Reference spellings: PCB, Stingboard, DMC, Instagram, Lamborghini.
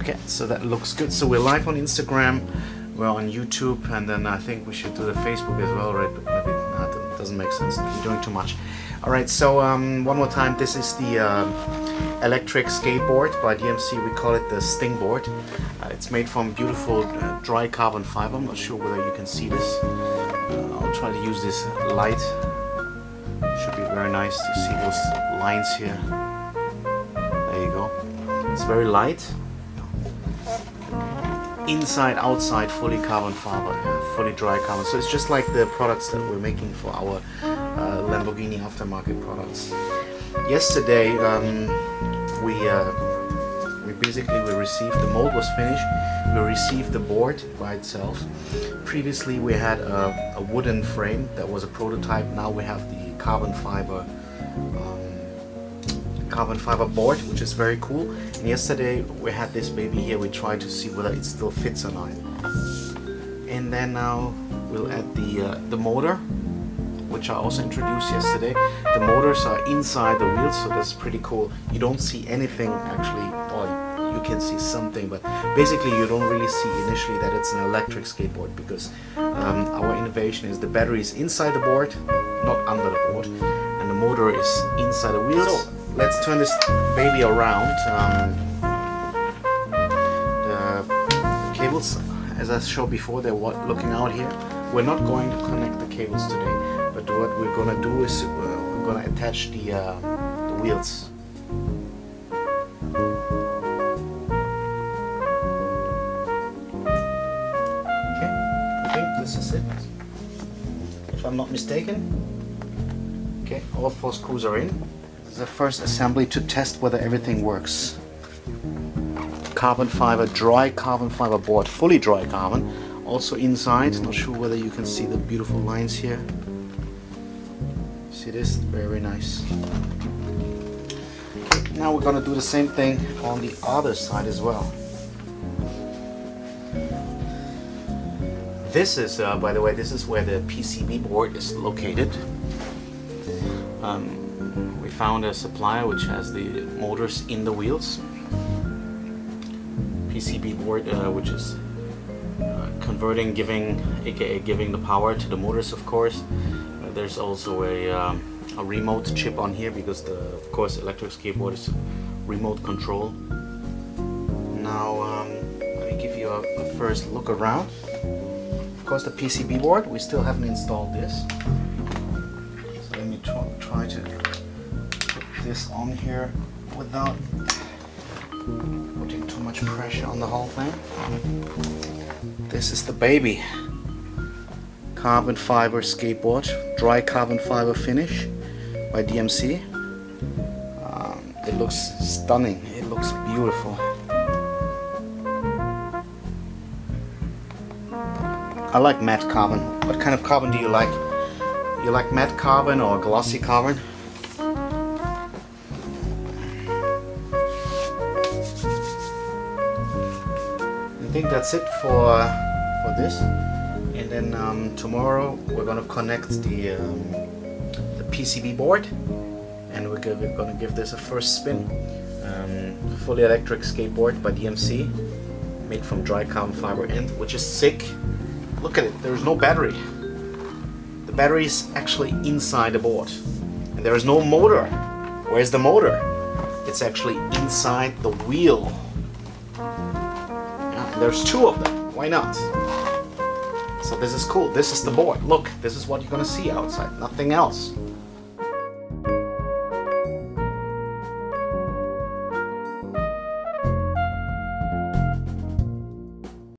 Okay, so that looks good. So we're live on Instagram, we're on YouTube, and then I think we should do the Facebook as well, right? But maybe that doesn't make sense, we're doing too much. All right, so one more time, this is the electric skateboard by DMC. We call it the Stingboard. It's made from beautiful dry carbon fiber. I'm not sure whether you can see this. I'll try to use this light. Should be very nice to see those lines here. There you go. It's very light. Inside, outside, fully carbon fiber, fully dry carbon. So it's just like the products that we're making for our Lamborghini aftermarket products. Yesterday, we received, the mold was finished, we received the board by itself. Previously we had a wooden frame that was a prototype. Now we have the carbon fiber board, which is very cool. And yesterday we had this baby here. We tried to see whether it still fits or not. And then now we'll add the motor, which I also introduced yesterday. The motors are inside the wheels, so that's pretty cool. You don't see anything actually, or you can see something, but basically you don't really see initially that it's an electric skateboard, because our innovation is the battery is inside the board, not under the board, and the motor is inside the wheels. So let's turn this baby around. The cables, as I showed before, they're looking out here. We're not going to connect the cables today, but what we're going to do is we're going to attach the wheels. Okay, I think this is it, if I'm not mistaken. Okay, all four screws are in. This is the first assembly to test whether everything works. Carbon fiber, dry carbon fiber board, fully dry carbon. Also inside, not sure whether you can see the beautiful lines here. See this? Very nice. Okay, now we're going to do the same thing on the other side as well. This is, by the way, this is where the PCB board is located. We found a supplier which has the motors in the wheels. PCB board, which is converting, giving, aka giving the power to the motors, of course. There's also a remote chip on here, because of course electric skateboard is remote control. Now let me give you a first look around. Of course the PCB board, we still haven't installed this. So let me try to put this on here without putting too much pressure on the whole thing. This is the baby. Carbon fiber skateboard, dry carbon fiber finish by DMC. It looks stunning, it looks beautiful. I like matte carbon. What kind of carbon do you like? You like matte carbon or glossy carbon? I think that's it for this, and then tomorrow we're going to connect the PCB board, and we're going to give this a first spin. Fully electric skateboard by DMC, made from dry carbon fiber, and which is sick. Look at it, there is no battery. The battery is actually inside the board, and there is no motor. Where's the motor? It's actually inside the wheel. There's two of them, why not? So this is cool, this is the board. Look, this is what you're gonna see outside, nothing else.